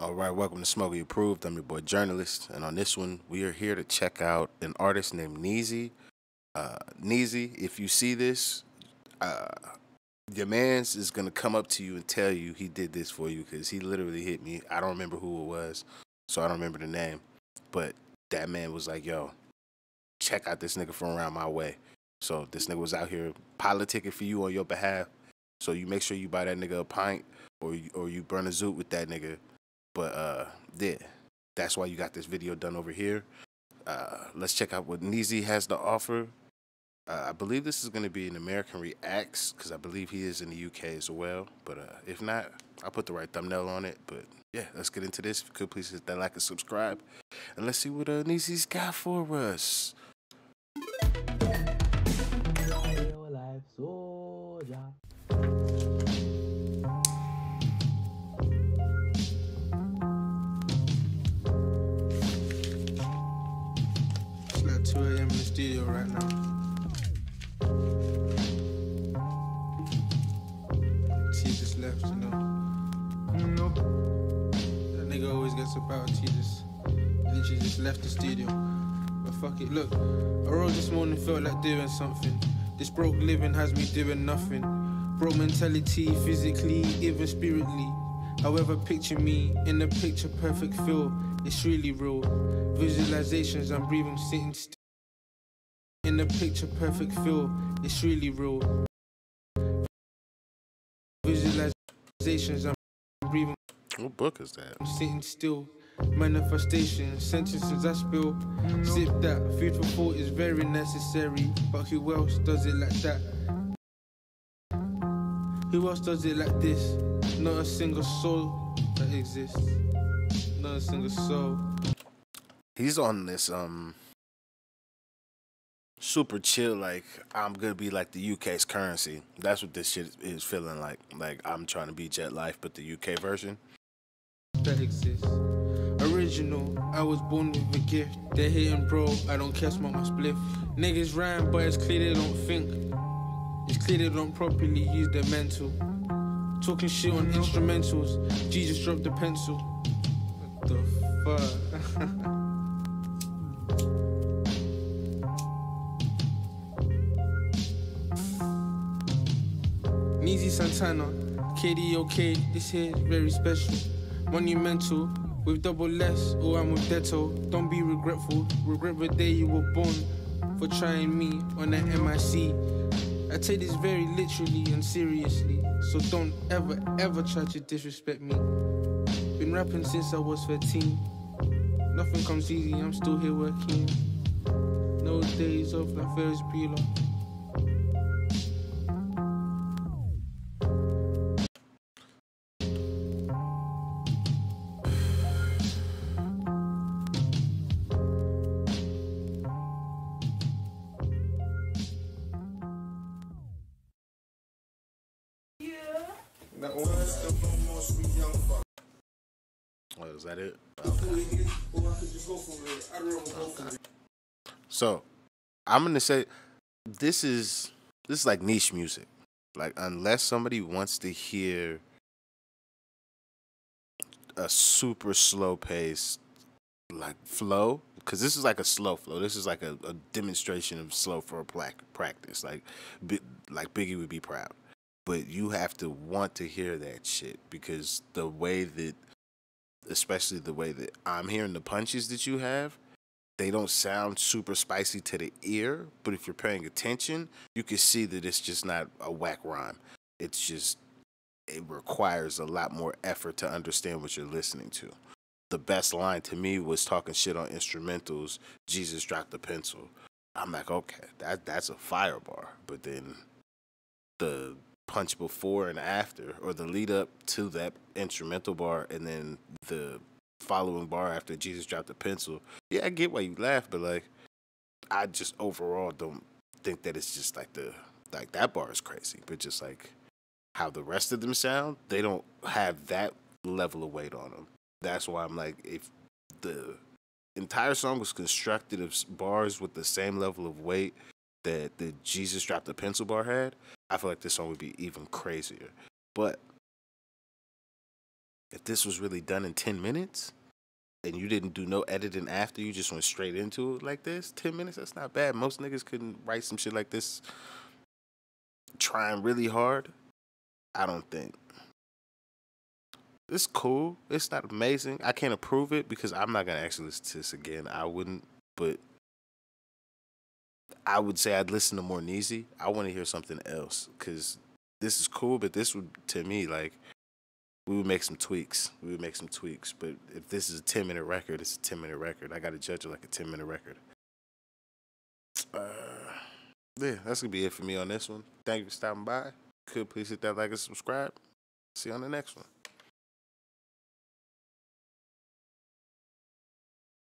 All right, welcome to Smokey Approved. I'm your boy Journalist, and on this one, we are here to check out an artist named Neezy. Neezy, if you see this, your man's is gonna come up to you and tell you he did this for you because he literally hit me. I don't remember who it was, so I don't remember the name, but that man was like, "Yo, check out this nigga from around my way." So this nigga was out here politicking for you on your behalf. So you make sure you buy that nigga a pint or you burn a zoot with that nigga. But yeah, that's why you got this video done over here. Let's check out what Neezy has to offer. I believe this is going to be an American Reacts because I believe he is in the UK as well. But if not, I'll put the right thumbnail on it. But yeah, let's get into this. If you could, please hit that like and subscribe. And let's see what Neezy's got for us. I'm in the studio right now. She just left, you know. Nope. That nigga always gets about. She just left the studio. But fuck it, look. I rose this morning, felt like doing something. This broke living has me doing nothing. Broke mentality, physically, even spiritually. However, picture me in the picture perfect feel. It's really real. Visualizations, I'm breathing, sitting still. In the picture perfect feel, it's really real. Visualizations, I'm breathing. What book is that? I'm sitting still. Manifestation, sentences I spill. Sip that, food for thought is very necessary. But who else does it like that? Who else does it like this? Not a single soul that exists. Not a single soul. He's on this super chill, like, I'm gonna be like the UK's currency. That's what this shit is feeling like. Like, I'm trying to be Jet Life, but the UK version. That exists. Original, I was born with a gift. They're hitting, bro, I don't care, smoke my spliff. Niggas rhyme, but it's clear they don't think. It's clear they don't properly use their mental. Talking shit on instrumentals. Jesus dropped the pencil. What the fuck? Neezy Santana, KDOK, this here is very special. Monumental, with double S, or I'm with Deto. Don't be regretful, regret the day you were born for trying me on that MIC. I take this very literally and seriously, so don't ever, ever try to disrespect me. Been rapping since I was 13. Nothing comes easy, I'm still here working. No days off like Ferris Bueller. Oh, is that it? Okay. So, I'm gonna say this is like niche music. Like, unless somebody wants to hear a super slow pace, like flow, because this is like a slow flow. This is like a demonstration of slow for a practice. Like Biggie would be proud. But you have to want to hear that shit because the way that, especially the way that I'm hearing the punches that you have, they don't sound super spicy to the ear. But if you're paying attention, you can see that it's just not a whack rhyme. It's just, it requires a lot more effort to understand what you're listening to. The best line to me was talking shit on instrumentals. Jesus dropped the pencil. I'm like, okay, that's a fire bar. But then the punch before and after, or the lead up to that instrumental bar, and then the following bar after Jesus dropped the pencil. Yeah, I get why you laugh, but like, I just overall don't think that it's just like that bar is crazy, but just like how the rest of them sound, they don't have that level of weight on them. That's why I'm like, if the entire song was constructed of bars with the same level of weight that the Jesus dropped the pencil bar had, I feel like this song would be even crazier. But If this was really done in 10 minutes and you didn't do no editing after, you just went straight into it like this, 10 minutes, that's not bad. Most niggas couldn't write some shit like this trying really hard, I don't think. It's cool. It's not amazing. I can't approve it because I'm not going to actually listen to this again. I wouldn't, but I would say I'd listen to more Neezy. I want to hear something else because this is cool, but this would, to me, like, we would make some tweaks. We would make some tweaks, but if this is a 10-minute record, it's a 10-minute record. I got to judge it like a 10-minute record. Yeah, that's going to be it for me on this one. Thank you for stopping by. Could please hit that like and subscribe. See you on the next one.